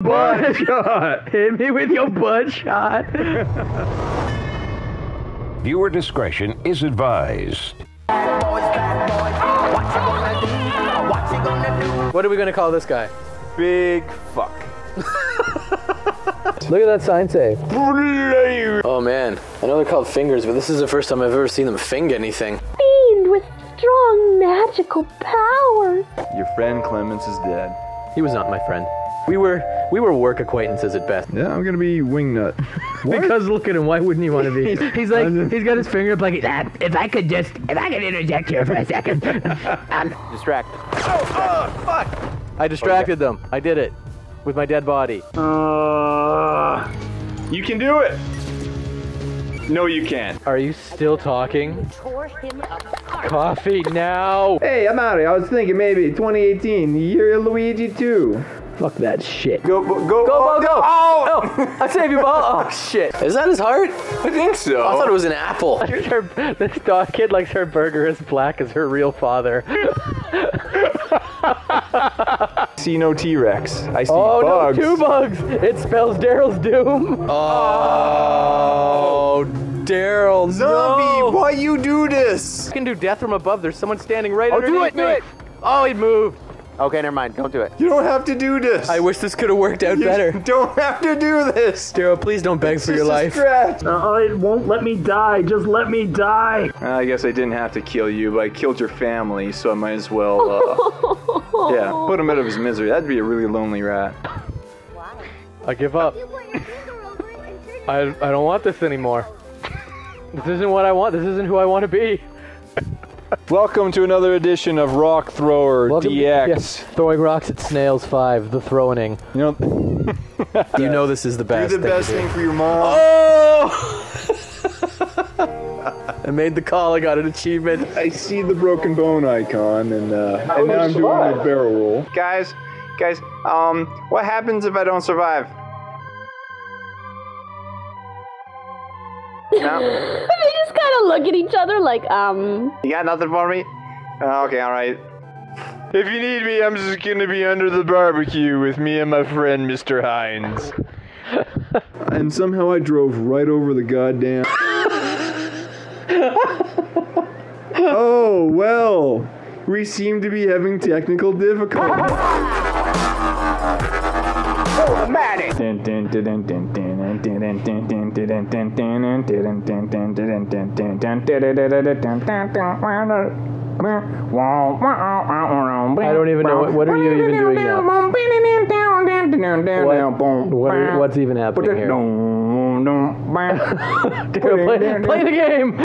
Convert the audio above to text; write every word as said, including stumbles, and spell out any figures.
Butt shot! Hit me with your butt shot! Viewer discretion is advised. Bad boys, bad boys. Oh, what's he gonna do? What's he gonna do? What are we gonna call this guy? Big fuck. Look at that sign say. Oh man, I know they're called fingers, but this is the first time I've ever seen them finger anything. Fiend with strong magical powers. Your friend Clements is dead. He was not my friend. We were we were work acquaintances at best. Yeah, I'm gonna be wingnut. Because look at him. Why wouldn't he want to be? He's like he's got his finger up like ah, if I could just if I could interject here for a second. um, Distract. Oh, oh fuck! I distracted okay. them. I did it with my dead body. Uh, you can do it. No, you can't. Are you still talking? You tore him apart. Coffee now. Hey, I'm out of here. I was thinking maybe twenty eighteen, the year of Luigi two. Fuck that shit. Go, go, go, go, go. go. Oh! oh! I saved you, ball. Oh, shit. Is that his heart? I think so. I thought it was an apple. Her, this dog kid likes her burger as black as her real father. See no T-Rex. I see oh, bugs. Oh, no, two bugs. It spells Daryl's doom. Oh, Daryl, Zombie, no. Why you do this? You can do death from above. There's someone standing right oh, underneath me. Oh, do it, do it. Oh, he moved. Okay, never mind. Don't do it. You don't have to do this. I wish this could have worked out you better. Don't have to do this. Daryl, please don't beg it's for your life. Uh, it won't let me die. Just let me die. Uh, I guess I didn't have to kill you, but I killed your family, so I might as well, uh, yeah, put him out of his misery. That'd be a really lonely rat. Wow. I give up. I, I don't want this anymore. This isn't what I want. This isn't who I want to be. Welcome to another edition of Rock Thrower Welcome D X. Yes. Throwing rocks at snails five, the throwaning. You know, you know this is the best. You're the best thing, thing for your mom. Oh! I made the call. I got an achievement. I see the broken bone icon, and uh, and now I'm survive. doing a barrel roll. Guys, guys, um, what happens if I don't survive? No. They just kind of look at each other like, um... You got nothing for me? Oh, okay, alright. If you need me, I'm just gonna be under the barbecue with me and my friend, Mister Hines. And somehow I drove right over the goddamn... Oh, well. We seem to be having technical difficulties. Automatic! Dun, dun, dun, dun, dun, dun. I don't even know what, what are you even doing now? What, what are, what's even happening here? Play, play the game!